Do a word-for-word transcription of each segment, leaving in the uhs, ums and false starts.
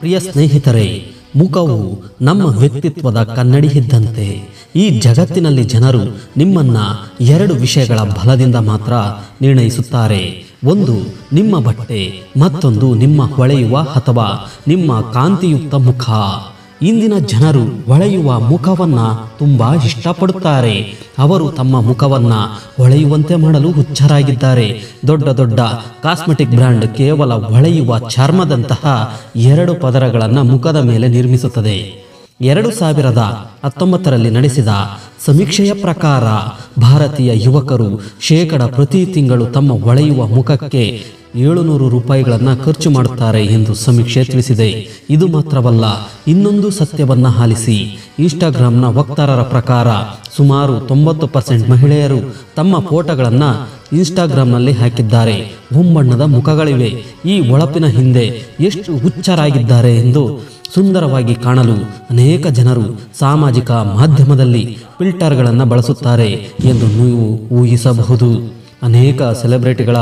ಪ್ರಿಯ ಸ್ನೇಹಿತರೆ, ಮುಖವು ನಮ್ಮ ವ್ಯಕ್ತಿತ್ವದ ಕನ್ನಡಿಯಿದ್ದಂತೆ. ಈ ಜಗತ್ತಿನಲ್ಲಿ ಜನರು ನಿಮ್ಮನ್ನು ಎರಡು ವಿಷಯಗಳ ಬಲದಿಂದ ಮಾತ್ರ ನಿರ್ಣಯಿಸುತ್ತಾರೆ. ಒಂದು ನಿಮ್ಮ ಬಟ್ಟೆ, ಮತ್ತೊಂದು ನಿಮ್ಮ ಹೊಳೆಯುವ ಅಥವಾ ನಿಮ್ಮ ಕಾಂತಿಯುಕ್ತ ಮುಖ. ಇಂದಿನ ಜನರು ಹೊಳೆಯುವ ಮುಖವನ್ನು ತುಂಬ ಇಷ್ಟಪಡುತ್ತಾರೆ. ಅವರು ತಮ್ಮ ಮುಖವನ್ನು ಹೊಳೆಯುವಂತೆ ಮಾಡಲು ಹುಚ್ಚರಾಗಿದ್ದಾರೆ. ದೊಡ್ಡ ದೊಡ್ಡ ಕಾಸ್ಮೆಟಿಕ್ ಬ್ರ್ಯಾಂಡ್ ಕೇವಲ ಹೊಳೆಯುವ ಚರ್ಮದಂತಹ ಎರಡು ಪದರಗಳನ್ನು ಮುಖದ ಮೇಲೆ ನಿರ್ಮಿಸುತ್ತದೆ. ಎರಡು ಸಾವಿರದ ಹತ್ತೊಂಬತ್ತರಲ್ಲಿ ನಡೆಸಿದ ಸಮೀಕ್ಷೆಯ ಪ್ರಕಾರ ಭಾರತೀಯ ಯುವಕರು ಶೇಕಡ ಪ್ರತಿ ತಿಂಗಳು ತಮ್ಮ ಹೊಳೆಯುವ ಮುಖಕ್ಕೆ ಏಳುನೂರು ರೂಪಾಯಿಗಳನ್ನು ಖರ್ಚು ಮಾಡುತ್ತಾರೆ ಎಂದು ಸಮೀಕ್ಷೆ ತಿಳಿಸಿದೆ. ಇದು ಮಾತ್ರವಲ್ಲ, ಇನ್ನೊಂದು ಸತ್ಯವನ್ನು ಆಲಿಸಿ. ಇನ್ಸ್ಟಾಗ್ರಾಮ್ನ ವಕ್ತಾರರ ಪ್ರಕಾರ ಸುಮಾರು ತೊಂಬತ್ತು ಪರ್ಸೆಂಟ್ ಮಹಿಳೆಯರು ತಮ್ಮ ಫೋಟೋಗಳನ್ನು ಇನ್ಸ್ಟಾಗ್ರಾಮ್ನಲ್ಲಿ ಹಾಕಿದ್ದಾರೆ. ಹೊಂಬಣ್ಣದ ಮುಖಗಳಿವೆ. ಈ ಹೊಳಪಿನ ಹಿಂದೆ ಎಷ್ಟು ಹುಚ್ಚರಾಗಿದ್ದಾರೆ ಎಂದು ಸುಂದರವಾಗಿ ಕಾಣಲು ಅನೇಕ ಜನರು ಸಾಮಾಜಿಕ ಮಾಧ್ಯಮದಲ್ಲಿ ಫಿಲ್ಟರ್ಗಳನ್ನು ಬಳಸುತ್ತಾರೆ ಎಂದು ನೀವು ಊಹಿಸಬಹುದು. ಅನೇಕ ಸೆಲೆಬ್ರಿಟಿಗಳ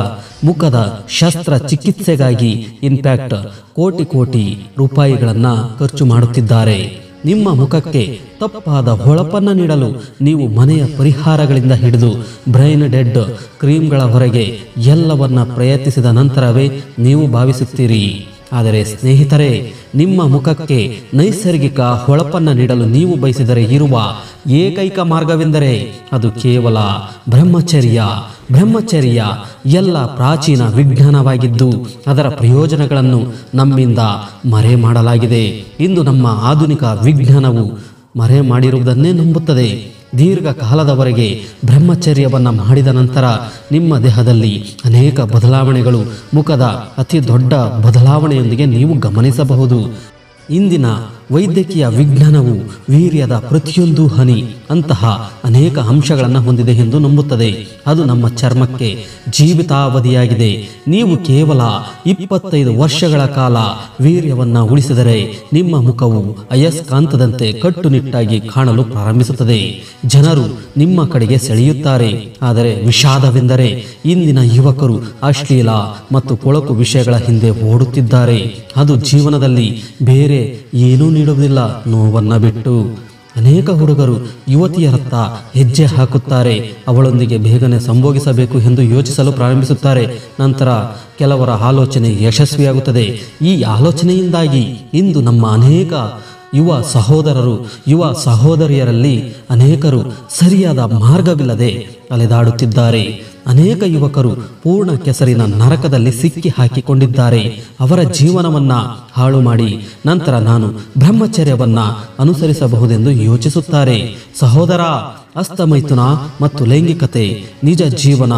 ಮುಖದ ಶಸ್ತ್ರಚಿಕಿತ್ಸೆಗಾಗಿ ಇನ್ಫ್ಯಾಕ್ಟ್ ಕೋಟಿ ಕೋಟಿ ರೂಪಾಯಿಗಳನ್ನು ಖರ್ಚು ಮಾಡುತ್ತಿದ್ದಾರೆ. ನಿಮ್ಮ ಮುಖಕ್ಕೆ ತಪ್ಪಾದ ಹೊಳಪನ್ನು ನೀಡಲು ನೀವು ಮನೆಯ ಪರಿಹಾರಗಳಿಂದ ಹಿಡಿದು ಬ್ರೈನ್ ಡೆಡ್ ಕ್ರೀಮ್ಗಳವರೆಗೆ ಎಲ್ಲವನ್ನ ಪ್ರಯತ್ನಿಸಿದ ನಂತರವೇ ನೀವು ಭಾವಿಸುತ್ತೀರಿ. ಆದರೆ ಸ್ನೇಹಿತರೆ, ನಿಮ್ಮ ಮುಖಕ್ಕೆ ನೈಸರ್ಗಿಕ ಹೊಳಪನ್ನು ನೀಡಲು ನೀವು ಬಯಸಿದರೆ ಇರುವ ಏಕೈಕ ಮಾರ್ಗವೆಂದರೆ ಅದು ಕೇವಲ ಬ್ರಹ್ಮಚರ್ಯ. ಬ್ರಹ್ಮಚರ್ಯ ಎಲ್ಲ ಪ್ರಾಚೀನ ವಿಜ್ಞಾನವಾಗಿದ್ದು ಅದರ ಪ್ರಯೋಜನಗಳನ್ನು ನಮ್ಮಿಂದ ಮರೆ ಮಾಡಲಾಗಿದೆ. ಇಂದು ನಮ್ಮ ಆಧುನಿಕ ವಿಜ್ಞಾನವು ಮರೆ ಮಾಡಿರುವುದನ್ನೇ ನಂಬುತ್ತದೆ. ದೀರ್ಘಕಾಲದವರೆಗೆ ಬ್ರಹ್ಮಚರ್ಯವನ್ನು ಮಾಡಿದ ನಂತರ ನಿಮ್ಮ ದೇಹದಲ್ಲಿ ಅನೇಕ ಬದಲಾವಣೆಗಳು, ಮುಖದ ಅತಿ ದೊಡ್ಡ ಬದಲಾವಣೆಯೊಂದಿಗೆ ನೀವು ಗಮನಿಸಬಹುದು. ಇಂದಿನ ವೈದ್ಯಕೀಯ ವಿಜ್ಞಾನವು ವೀರ್ಯದ ಪ್ರತಿಯೊಂದು ಹನಿ ಅಂತಹ ಅನೇಕ ಅಂಶಗಳನ್ನು ಹೊಂದಿದೆ ಎಂದು ನಂಬುತ್ತದೆ. ಅದು ನಮ್ಮ ಚರ್ಮಕ್ಕೆ ಜೀವಿತಾವಧಿಯಾಗಿದೆ. ನೀವು ಕೇವಲ ಇಪ್ಪತ್ತೈದು ವರ್ಷಗಳ ಕಾಲ ವೀರ್ಯವನ್ನು ಉಳಿಸಿದರೆ ನಿಮ್ಮ ಮುಖವು ಅಯಸ್ಕಾಂತದಂತೆ ಕಟ್ಟುನಿಟ್ಟಾಗಿ ಕಾಣಲು ಪ್ರಾರಂಭಿಸುತ್ತದೆ. ಜನರು ನಿಮ್ಮ ಕಡೆಗೆ ಸೆಳೆಯುತ್ತಾರೆ. ಆದರೆ ವಿಷಾದವೆಂದರೆ ಇಂದಿನ ಯುವಕರು ಅಶ್ಲೀಲ ಮತ್ತು ಕೊಳಕು ವಿಷಯಗಳ ಹಿಂದೆ ಓಡುತ್ತಿದ್ದಾರೆ. ಅದು ಜೀವನದಲ್ಲಿ ಬೇರೆ ಏನೂ ನೀಡುವುದಿಲ್ಲ ನೋವನ್ನು ಬಿಟ್ಟು. ಅನೇಕ ಹುಡುಗರು ಯುವತಿಯರತ್ತ ಹೆಜ್ಜೆ ಹಾಕುತ್ತಾರೆ. ಅವಳೊಂದಿಗೆ ಬೇಗನೆ ಸಂಭೋಗಿಸಬೇಕು ಎಂದು ಯೋಚಿಸಲು ಪ್ರಾರಂಭಿಸುತ್ತಾರೆ. ನಂತರ ಕೆಲವರ ಆಲೋಚನೆ ಯಶಸ್ವಿಯಾಗುತ್ತದೆ. ಈ ಆಲೋಚನೆಯಿಂದಾಗಿ ಇಂದು ನಮ್ಮ ಅನೇಕ ಯುವ ಸಹೋದರರು, ಯುವ ಸಹೋದರಿಯರಲ್ಲಿ ಅನೇಕರು ಸರಿಯಾದ ಮಾರ್ಗವಿಲ್ಲದೆ ಅಲೆದಾಡುತ್ತಿದ್ದಾರೆ. ಅನೇಕ ಯುವಕರು ಪೂರ್ಣ ಕೆಸರಿನ ನರಕದಲ್ಲಿ ಸಿಕ್ಕಿ ಹಾಕಿಕೊಂಡಿದ್ದಾರೆ. ಅವರ ಜೀವನವನ್ನು ಹಾಳು ಮಾಡಿ ನಂತರ ನಾನು ಬ್ರಹ್ಮಚರ್ಯವನ್ನು ಅನುಸರಿಸಬಹುದೆಂದು ಯೋಚಿಸುತ್ತಾರೆ. ಸಹೋದರ, ಅಸ್ತಮೈಥುನ ಮತ್ತು ಲೈಂಗಿಕತೆ ನಿಜ ಜೀವನ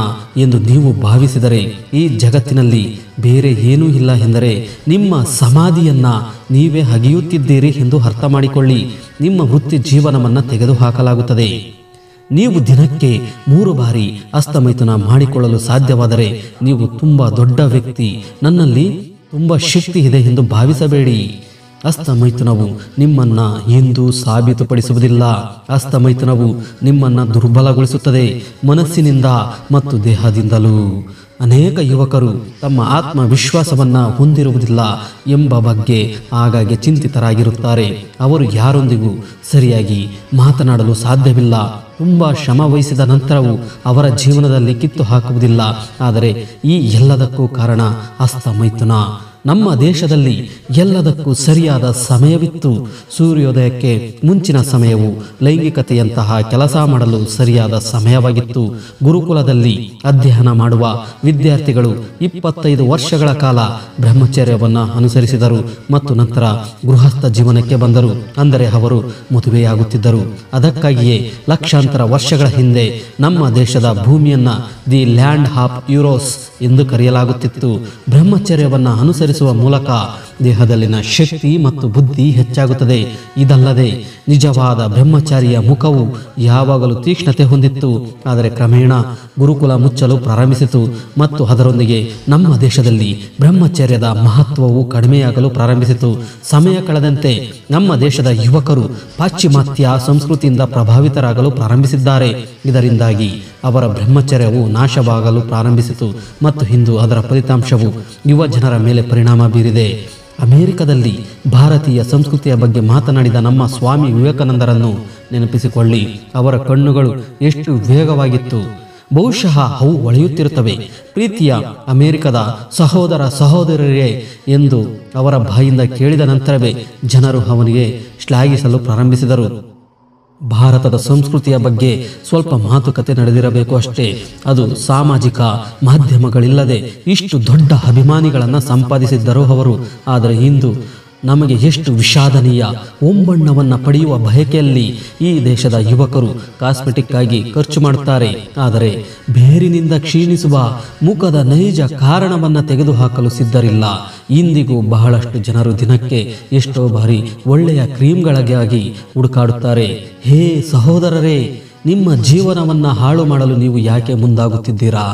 ಎಂದು ನೀವು ಭಾವಿಸಿದರೆ ಈ ಜಗತ್ತಿನಲ್ಲಿ ಬೇರೆ ಏನೂ ಇಲ್ಲ ಎಂದರೆ ನಿಮ್ಮ ಸಮಾಧಿಯನ್ನು ನೀವೇ ಅಗೆಯುತ್ತಿದ್ದೀರಿ ಎಂದು ಅರ್ಥ ಮಾಡಿಕೊಳ್ಳಿ. ನಿಮ್ಮ ವೃತ್ತಿ ಜೀವನವನ್ನು ತೆಗೆದುಹಾಕಲಾಗುತ್ತದೆ. ನೀವು ದಿನಕ್ಕೆ ಮೂರು ಬಾರಿ ಅಸ್ತಮೈಥುನ ಮಾಡಿಕೊಳ್ಳಲು ಸಾಧ್ಯವಾದರೆ ನೀವು ತುಂಬ ದೊಡ್ಡ ವ್ಯಕ್ತಿ, ನನ್ನಲ್ಲಿ ತುಂಬ ಶಕ್ತಿ ಇದೆ ಎಂದು ಭಾವಿಸಬೇಡಿ. ಅಸ್ತಮೈಥುನವು ನಿಮ್ಮನ್ನು ಎಂದೂ ಸಾಬೀತುಪಡಿಸುವುದಿಲ್ಲ. ಅಸ್ತಮೈಥುನವು ನಿಮ್ಮನ್ನು ದುರ್ಬಲಗೊಳಿಸುತ್ತದೆ, ಮನಸ್ಸಿನಿಂದ ಮತ್ತು ದೇಹದಿಂದಲೂ. ಅನೇಕ ಯುವಕರು ತಮ್ಮ ಆತ್ಮವಿಶ್ವಾಸವನ್ನು ಹೊಂದಿರುವುದಿಲ್ಲ ಎಂಬ ಬಗ್ಗೆ ಆಗಾಗ್ಗೆ ಚಿಂತಿತರಾಗಿರುತ್ತಾರೆ. ಅವರು ಯಾರೊಂದಿಗೂ ಸರಿಯಾಗಿ ಮಾತನಾಡಲು ಸಾಧ್ಯವಿಲ್ಲ. ತುಂಬ ಶ್ರಮ ವಹಿಸಿದ ನಂತರವೂ ಅವರ ಜೀವನದಲ್ಲಿ ಕಿತ್ತು ಹಾಕುವುದಿಲ್ಲ. ಆದರೆ ಈ ಎಲ್ಲದಕ್ಕೂ ಕಾರಣ ಅಸ್ತಮೈಥುನ. ನಮ್ಮ ದೇಶದಲ್ಲಿ ಎಲ್ಲದಕ್ಕೂ ಸರಿಯಾದ ಸಮಯವಿತ್ತು. ಸೂರ್ಯೋದಯಕ್ಕೆ ಮುಂಚಿನ ಸಮಯವು ಲೈಂಗಿಕತೆಯಂತಹ ಕೆಲಸ ಮಾಡಲು ಸರಿಯಾದ ಸಮಯವಾಗಿತ್ತು. ಗುರುಕುಲದಲ್ಲಿ ಅಧ್ಯಯನ ಮಾಡುವ ವಿದ್ಯಾರ್ಥಿಗಳು ಇಪ್ಪತ್ತೈದು ವರ್ಷಗಳ ಕಾಲ ಬ್ರಹ್ಮಚರ್ಯವನ್ನು ಅನುಸರಿಸಿದರು ಮತ್ತು ನಂತರ ಗೃಹಸ್ಥ ಜೀವನಕ್ಕೆ ಬಂದರು. ಅಂದರೆ ಅವರು ಮದುವೆಯಾಗುತ್ತಿದ್ದರು. ಅದಕ್ಕಾಗಿಯೇ ಲಕ್ಷಾಂತರ ವರ್ಷಗಳ ಹಿಂದೆ ನಮ್ಮ ದೇಶದ ಭೂಮಿಯನ್ನು ದಿ ಲ್ಯಾಂಡ್ ಆಫ್ ಯೂರೋಸ್ ಎಂದು ಕರೆಯಲಾಗುತ್ತಿತ್ತು. ಬ್ರಹ್ಮಚರ್ಯವನ್ನು ಅನುಸರಿಸಿ ಮೂಲಕ ದೇಹದಲ್ಲಿನ ಶಕ್ತಿ ಮತ್ತು ಬುದ್ಧಿ ಹೆಚ್ಚಾಗುತ್ತದೆ. ಇದಲ್ಲದೆ ನಿಜವಾದ ಬ್ರಹ್ಮಚಾರಿಯ ಮುಖವು ಯಾವಾಗಲೂ ತೀಕ್ಷ್ಣತೆ ಹೊಂದಿತ್ತು. ಆದರೆ ಕ್ರಮೇಣ ಗುರುಕುಲ ಮುಚ್ಚಲು ಪ್ರಾರಂಭಿಸಿತು ಮತ್ತು ಅದರೊಂದಿಗೆ ನಮ್ಮ ದೇಶದಲ್ಲಿ ಬ್ರಹ್ಮಚರ್ಯದ ಮಹತ್ವವು ಕಡಿಮೆಯಾಗಲು ಪ್ರಾರಂಭಿಸಿತು. ಸಮಯ ಕಳೆದಂತೆ ನಮ್ಮ ದೇಶದ ಯುವಕರು ಪಾಶ್ಚಿಮಾತ್ಯ ಸಂಸ್ಕೃತಿಯಿಂದ ಪ್ರಭಾವಿತರಾಗಲು ಪ್ರಾರಂಭಿಸಿದ್ದಾರೆ. ಇದರಿಂದಾಗಿ ಅವರ ಬ್ರಹ್ಮಚರ್ಯವು ನಾಶವಾಗಲು ಪ್ರಾರಂಭಿಸಿತು ಮತ್ತು ಇಂದು ಅದರ ಫಲಿತಾಂಶವು ಯುವ ಜನರ ಮೇಲೆ ಪರಿಣಾಮ ಬೀರಿದೆ. ಅಮೆರಿಕದಲ್ಲಿ ಭಾರತೀಯ ಸಂಸ್ಕೃತಿಯ ಬಗ್ಗೆ ಮಾತನಾಡಿದ ನಮ್ಮ ಸ್ವಾಮಿ ವಿವೇಕಾನಂದರನ್ನು ನೆನಪಿಸಿಕೊಳ್ಳಿ. ಅವರ ಕಣ್ಣುಗಳು ಎಷ್ಟು ವೇಗವಾಗಿತ್ತು. ಬಹುಶಃ ಅವು ಒಳೆಯುತ್ತಿರುತ್ತವೆ. ಪ್ರೀತಿಯ ಅಮೆರಿಕದ ಸಹೋದರ ಸಹೋದರಿಯರೇ ಎಂದು ಅವರ ಬಾಯಿಂದ ಕೇಳಿದ ನಂತರವೇ ಜನರು ಅವನಿಗೆ ಶ್ಲಾಘಿಸಲು ಪ್ರಾರಂಭಿಸಿದರು. ಭಾರತದ ಸಂಸ್ಕೃತಿಯ ಬಗ್ಗೆ ಸ್ವಲ್ಪ ಮಾತುಕತೆ ನಡೆದಿರಬೇಕು ಅಷ್ಟೇ. ಅದು ಸಾಮಾಜಿಕ ಮಾಧ್ಯಮಗಳಿಲ್ಲದೆ ಇಷ್ಟು ದೊಡ್ಡ ಅಭಿಮಾನಿಗಳನ್ನು ಸಂಪಾದಿಸಿದ್ದರು ಅವರು. ಆದರೆ ಇಂದು ನಮಗೆ ಎಷ್ಟು ವಿಷಾದನೀಯ ಒಂಬಣ್ಣವನ್ನು ಪಡೆಯುವ ಬಯಕೆಯಲ್ಲಿ ಈ ದೇಶದ ಯುವಕರು ಕಾಸ್ಮೆಟಿಕ್ ಆಗಿ ಖರ್ಚು ಮಾಡುತ್ತಾರೆ. ಆದರೆ ಬೇರಿನಿಂದ ಕ್ಷೀಣಿಸುವ ಮುಖದ ನೈಜ ಕಾರಣವನ್ನು ತೆಗೆದುಹಾಕಲು ಸಿದ್ಧರಿಲ್ಲ. ಇಂದಿಗೂ ಬಹಳಷ್ಟು ಜನರು ದಿನಕ್ಕೆ ಎಷ್ಟೋ ಬಾರಿ ಒಳ್ಳೆಯ ಕ್ರೀಮ್ಗಳಿಗಾಗಿ ಹುಡುಕಾಡುತ್ತಾರೆ. ಹೇ ಸಹೋದರರೇ, ನಿಮ್ಮ ಜೀವನವನ್ನು ಹಾಳು ಮಾಡಲು ನೀವು ಯಾಕೆ ಮುಂದಾಗುತ್ತಿದ್ದೀರಾ?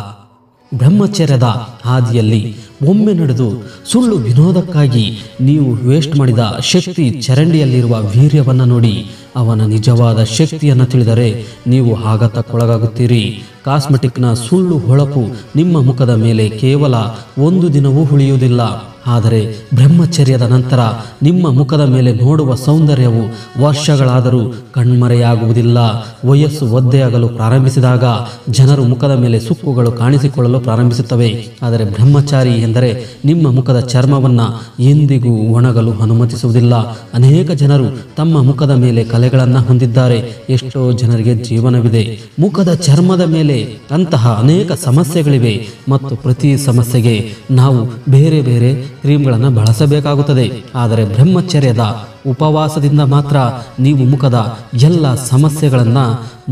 ಬ್ರಹ್ಮಚರ್ಯದ ಹಾದಿಯಲ್ಲಿ ಒಮ್ಮೆ ನಡೆದು ಸುಳ್ಳು ವಿನೋದಕ್ಕಾಗಿ ನೀವು ವೇಸ್ಟ್ ಮಾಡಿದ ಶಕ್ತಿ ಚರಂಡಿಯಲ್ಲಿರುವ ವೀರ್ಯವನ್ನು ನೋಡಿ. ಅವನ ನಿಜವಾದ ಶಕ್ತಿಯನ್ನು ತಿಳಿದರೆ ನೀವು ಆಘಾತಕ್ಕೊಳಗಾಗುತ್ತೀರಿ. ಕಾಸ್ಮೆಟಿಕ್ನ ಸುಳ್ಳು ಹೊಳಪು ನಿಮ್ಮ ಮುಖದ ಮೇಲೆ ಕೇವಲ ಒಂದು ದಿನವೂ ಉಳಿಯುವುದಿಲ್ಲ. ಆದರೆ ಬ್ರಹ್ಮಚರ್ಯದ ನಂತರ ನಿಮ್ಮ ಮುಖದ ಮೇಲೆ ನೋಡುವ ಸೌಂದರ್ಯವು ವರ್ಷಗಳಾದರೂ ಕಣ್ಮರೆಯಾಗುವುದಿಲ್ಲ. ವಯಸ್ಸು ಒದ್ದೆಯಾಗಲು ಪ್ರಾರಂಭಿಸಿದಾಗ ಜನರು ಮುಖದ ಮೇಲೆ ಸುಕ್ಕುಗಳು ಕಾಣಿಸಿಕೊಳ್ಳಲು ಪ್ರಾರಂಭಿಸುತ್ತವೆ. ಆದರೆ ಬ್ರಹ್ಮಚಾರಿ ಎಂದರೆ ನಿಮ್ಮ ಮುಖದ ಚರ್ಮವನ್ನು ಎಂದಿಗೂ ಒಣಗಲು ಅನುಮತಿಸುವುದಿಲ್ಲ. ಅನೇಕ ಜನರು ತಮ್ಮ ಮುಖದ ಮೇಲೆ ಕಲೆಗಳನ್ನು ಹೊಂದಿದ್ದಾರೆ. ಎಷ್ಟೋ ಜನರಿಗೆ ಜೀವನವಿದೆ. ಮುಖದ ಚರ್ಮದ ಮೇಲೆ ಅಂತಹ ಅನೇಕ ಸಮಸ್ಯೆಗಳಿವೆ ಮತ್ತು ಪ್ರತಿ ಸಮಸ್ಯೆಗೆ ನಾವು ಬೇರೆ ಬೇರೆ ಕ್ರೀಮ್ಗಳನ್ನು ಬಳಸಬೇಕಾಗುತ್ತದೆ. ಆದರೆ ಬ್ರಹ್ಮಚರ್ಯದ ಉಪವಾಸದಿಂದ ಮಾತ್ರ ನೀವು ಮುಖದ ಎಲ್ಲ ಸಮಸ್ಯೆಗಳನ್ನು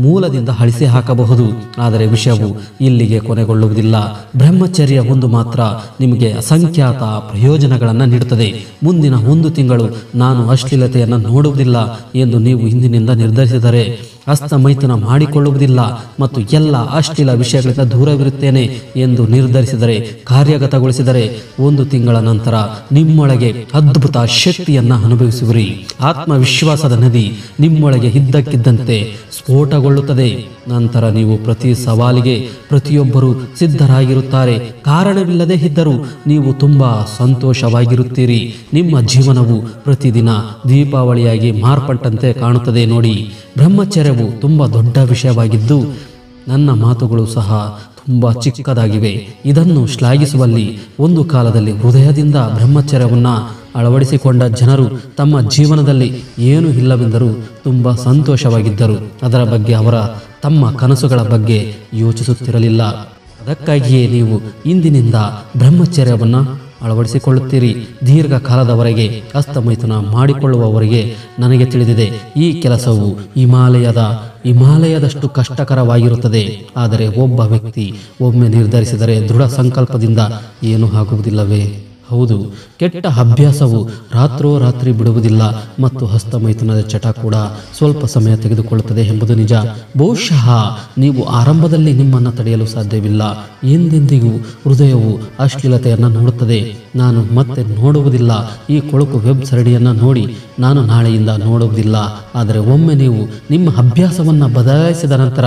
ಮೂಲದಿಂದ ಅಳಿಸಿ ಹಾಕಬಹುದು. ಆದರೆ ವಿಷಯವು ಇಲ್ಲಿಗೆ ಕೊನೆಗೊಳ್ಳುವುದಿಲ್ಲ. ಬ್ರಹ್ಮಚರ್ಯ ಒಂದು ಮಾತ್ರ ನಿಮಗೆ ಅಸಂಖ್ಯಾತ ಪ್ರಯೋಜನಗಳನ್ನು ನೀಡುತ್ತದೆ. ಮುಂದಿನ ಒಂದು ತಿಂಗಳು ನಾನು ಅಶ್ಲೀಲತೆಯನ್ನು ನೋಡುವುದಿಲ್ಲ ಎಂದು ನೀವು ಇಂದಿನಿಂದ ನಿರ್ಧರಿಸಿದರೆ ಹಸ್ತಮೈಥುನ ಮಾಡಿಕೊಳ್ಳುವುದಿಲ್ಲ ಮತ್ತು ಎಲ್ಲ ಅಶ್ಲೀಲ ವಿಷಯಗಳಿಂದ ದೂರವಿರುತ್ತೇನೆ ಎಂದು ನಿರ್ಧರಿಸಿದರೆ, ಕಾರ್ಯಗತಗೊಳಿಸಿದರೆ, ಒಂದು ತಿಂಗಳ ನಂತರ ನಿಮ್ಮೊಳಗೆ ಅದ್ಭುತ ಶಕ್ತಿಯನ್ನು ಅನುಭವಿಸುವಿರಿ. ಆತ್ಮವಿಶ್ವಾಸದ ನದಿ ನಿಮ್ಮೊಳಗೆ ಇದ್ದಕ್ಕಿದ್ದಂತೆ ಸ್ಫೋಟಗೊಳ್ಳುತ್ತದೆ. ನಂತರ ನೀವು ಪ್ರತಿ ಸವಾಲಿಗೆ ಪ್ರತಿಯೊಬ್ಬರೂ ಸಿದ್ಧರಾಗಿರುತ್ತಾರೆ. ಕಾರಣವಿಲ್ಲದೆ ಇದ್ದರೂ ನೀವು ತುಂಬ ಸಂತೋಷವಾಗಿರುತ್ತೀರಿ. ನಿಮ್ಮ ಜೀವನವು ಪ್ರತಿದಿನ ದೀಪಾವಳಿಯಾಗಿ ಮಾರ್ಪಟ್ಟಂತೆ ಕಾಣುತ್ತದೆ. ನೋಡಿ, ಬ್ರಹ್ಮಚರ್ಯವು ತುಂಬ ದೊಡ್ಡ ವಿಷಯವಾಗಿದ್ದು ನನ್ನ ಮಾತುಗಳು ಸಹ ತುಂಬ ಚಿಕ್ಕದಾಗಿವೆ. ಇದನ್ನು ಶ್ಲಾಘಿಸುವಲ್ಲಿ ಒಂದು ಕಾಲದಲ್ಲಿ ಹೃದಯದಿಂದ ಬ್ರಹ್ಮಚರ್ಯವನ್ನು ಅಳವಡಿಸಿಕೊಂಡ ಜನರು ತಮ್ಮ ಜೀವನದಲ್ಲಿ ಏನೂ ಇಲ್ಲವೆಂದರೂ ತುಂಬ ಸಂತೋಷವಾಗಿದ್ದರು. ಅದರ ಬಗ್ಗೆ ಅವರ ತಮ್ಮ ಕನಸುಗಳ ಬಗ್ಗೆ ಯೋಚಿಸುತ್ತಿರಲಿಲ್ಲ. ಅದಕ್ಕಾಗಿಯೇ ನೀವು ಇಂದಿನಿಂದ ಬ್ರಹ್ಮಚರ್ಯವನ್ನು ಅಳವಡಿಸಿಕೊಳ್ಳುತ್ತೀರಿ. ದೀರ್ಘಕಾಲದವರೆಗೆ ಹಸ್ತಮೈಥುನ ಮಾಡಿಕೊಳ್ಳುವವರಿಗೆ ನನಗೆ ತಿಳಿದಿದೆ ಈ ಕೆಲಸವು ಹಿಮಾಲಯದ ಹಿಮಾಲಯದಷ್ಟು ಕಷ್ಟಕರವಾಗಿರುತ್ತದೆ. ಆದರೆ ಒಬ್ಬ ವ್ಯಕ್ತಿ ಒಮ್ಮೆ ನಿರ್ಧರಿಸಿದರೆ ದೃಢ ಸಂಕಲ್ಪದಿಂದ ಏನೂ ಆಗುವುದಿಲ್ಲವೇ? ಹೌದು, ಕೆಟ್ಟ ಅಭ್ಯಾಸವು ರಾತ್ರೋರಾತ್ರಿ ಬಿಡುವುದಿಲ್ಲ ಮತ್ತು ಹಸ್ತಮೈಥುನದ ಚಟ ಕೂಡ ಸ್ವಲ್ಪ ಸಮಯ ತೆಗೆದುಕೊಳ್ಳುತ್ತದೆ ಎಂಬುದು ನಿಜ. ಬಹುಶಃ ನೀವು ಆರಂಭದಲ್ಲಿ ನಿಮ್ಮನ್ನು ತಡೆಯಲು ಸಾಧ್ಯವಿಲ್ಲ. ಎಂದೆಂದಿಗೂ ಹೃದಯವು ಅಶ್ಲೀಲತೆಯನ್ನು ನೋಡುತ್ತದೆ. ನಾನು ಮತ್ತೆ ನೋಡುವುದಿಲ್ಲ. ಈ ಕೊಳಕು ವೆಬ್ ಸರಣಿಯನ್ನು ನೋಡಿ ನಾನು ನಾಳೆಯಿಂದ ನೋಡುವುದಿಲ್ಲ. ಆದರೆ ಒಮ್ಮೆ ನೀವು ನಿಮ್ಮ ಅಭ್ಯಾಸವನ್ನು ಬದಲಾಯಿಸಿದ ನಂತರ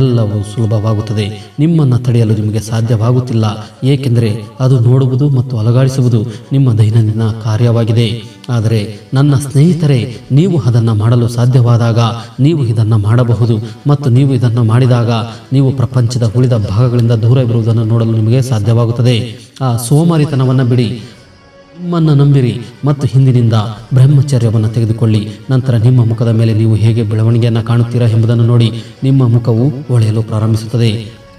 ಎಲ್ಲವೂ ಸುಲಭವಾಗುತ್ತದೆ. ನಿಮ್ಮನ್ನು ತಡೆಯಲು ನಿಮಗೆ ಸಾಧ್ಯವಾಗುತ್ತಿಲ್ಲ, ಏಕೆಂದರೆ ಅದು ನೋಡುವುದು ಮತ್ತು ಅಲುಗಾಡಿಸುವುದು ನಿಮ್ಮ ದೈನಂದಿನ ಕಾರ್ಯವಾಗಿದೆ. ಆದರೆ ನನ್ನ ಸ್ನೇಹಿತರೇ, ನೀವು ಅದನ್ನು ಮಾಡಲು ಸಾಧ್ಯವಾದಾಗ ನೀವು ಇದನ್ನು ಮಾಡಬಹುದು ಮತ್ತು ನೀವು ಇದನ್ನು ಮಾಡಿದಾಗ ನೀವು ಪ್ರಪಂಚದ ಉಳಿದ ಭಾಗಗಳಿಂದ ದೂರವಿರುವುದನ್ನು ನೋಡಲು ನಿಮಗೆ ಸಾಧ್ಯವಾಗುತ್ತದೆ. ಆ ಸೋಮಾರಿತನವನ್ನು ಬಿಡಿ, ನಿಮ್ಮನ್ನು ನಂಬಿರಿ ಮತ್ತು ಹಿಂದಿನಿಂದ ಬ್ರಹ್ಮಚರ್ಯವನ್ನು ತೆಗೆದುಕೊಳ್ಳಿ. ನಂತರ ನಿಮ್ಮ ಮುಖದ ಮೇಲೆ ನೀವು ಹೇಗೆ ಬೆಳವಣಿಗೆಯನ್ನು ಕಾಣುತ್ತೀರಾ ಎಂಬುದನ್ನು ನೋಡಿ. ನಿಮ್ಮ ಮುಖವು ಹೊಳೆಯಲು ಪ್ರಾರಂಭಿಸುತ್ತದೆ.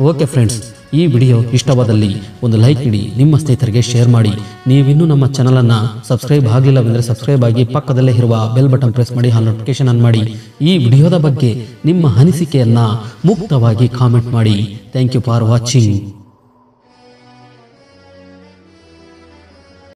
ಓಕೆ ಫ್ರೆಂಡ್ಸ್, ಈ ವಿಡಿಯೋ ಇಷ್ಟವಾದಲ್ಲಿ ಒಂದು ಲೈಕ್ ಇಡಿ, ನಿಮ್ಮ ಸ್ನೇಹಿತರಿಗೆ ಶೇರ್ ಮಾಡಿ. ನೀವಿನ್ನೂ ನಮ್ಮ ಚಾನಲನ್ನು ಸಬ್ಸ್ಕ್ರೈಬ್ ಆಗಲಿಲ್ಲವೆಂದರೆ ಸಬ್ಸ್ಕ್ರೈಬ್ ಆಗಿ ಪಕ್ಕದಲ್ಲೇ ಇರುವ ಬೆಲ್ ಬಟನ್ ಪ್ರೆಸ್ ಮಾಡಿ, ಆ ನೋಟಿಫಿಕೇಶನ್ ಆನ್ ಮಾಡಿ. ಈ ವಿಡಿಯೋದ ಬಗ್ಗೆ ನಿಮ್ಮ ಅನಿಸಿಕೆಯನ್ನು ಮುಕ್ತವಾಗಿ ಕಾಮೆಂಟ್ ಮಾಡಿ. Thank you for watching.